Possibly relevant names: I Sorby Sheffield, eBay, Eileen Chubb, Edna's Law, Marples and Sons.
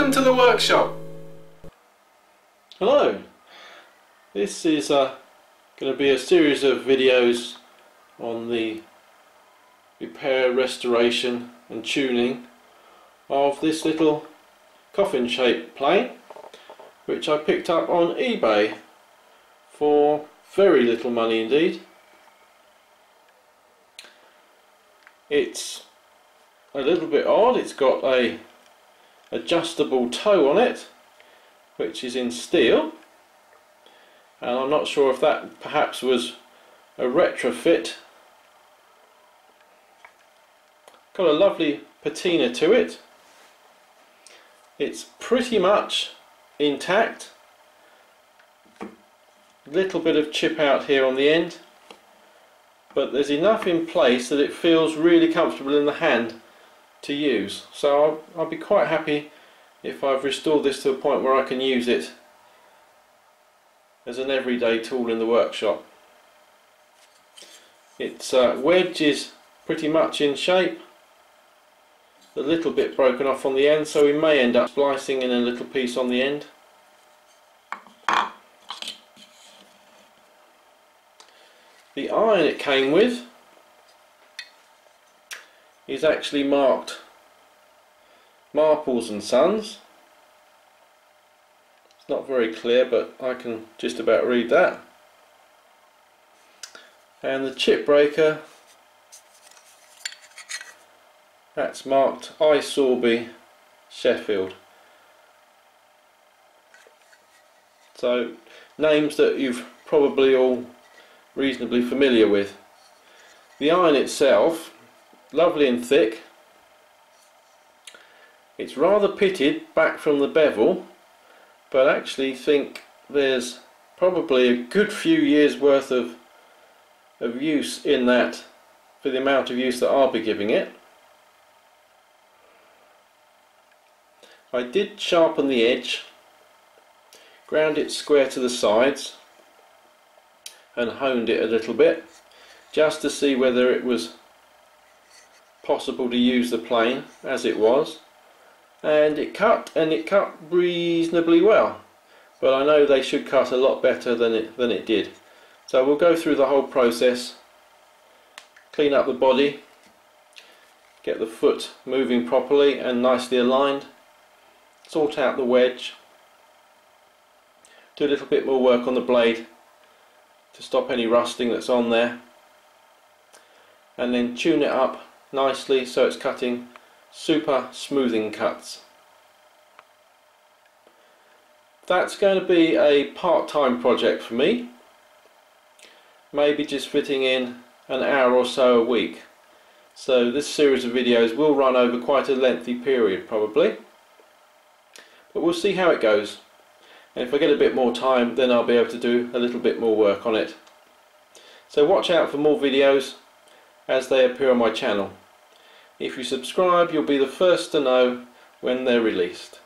Welcome to the workshop. Hello. This is going to be a series of videos on the repair, restoration and tuning of this little coffin shaped plane, which I picked up on eBay for very little money indeed. It's a little bit odd. It's got a adjustable toe on it, which is in steel, and I'm not sure if that perhaps was a retrofit. Got a lovely patina to it. It's pretty much intact. Little bit of chip out here on the end, but there's enough in place that it feels really comfortable in the hand to use, so I'll be quite happy if I've restored this to a point where I can use it as an everyday tool in the workshop. Its wedge is pretty much in shape, a little bit broken off on the end, so we may end up splicing in a little piece on the end. The iron it came with is actually marked Marples and Sons. It's not very clear, but I can just about read that. And the chip breaker, that's marked I Sorby Sheffield. So names that you've probably all reasonably familiar with. The iron itself, lovely and thick. It's rather pitted back from the bevel, but I actually think there's probably a good few years worth of use in that for the amount of use that I'll be giving it. I did sharpen the edge, ground it square to the sides and honed it a little bit just to see whether it was possible to use the plane as it was, and it cut reasonably well, but I know they should cut a lot better than it did. So we'll go through the whole process, clean up the body, get the foot moving properly and nicely aligned, sort out the wedge, do a little bit more work on the blade to stop any rusting that's on there, and then tune it up nicely so it's cutting super smoothing cuts. That's going to be a part-time project for me, maybe just fitting in an hour or so a week, so this series of videos will run over quite a lengthy period probably, but we'll see how it goes, and if I get a bit more time then I'll be able to do a little bit more work on it. So watch out for more videos as they appear on my channel. If you subscribe, you'll be the first to know when they're released.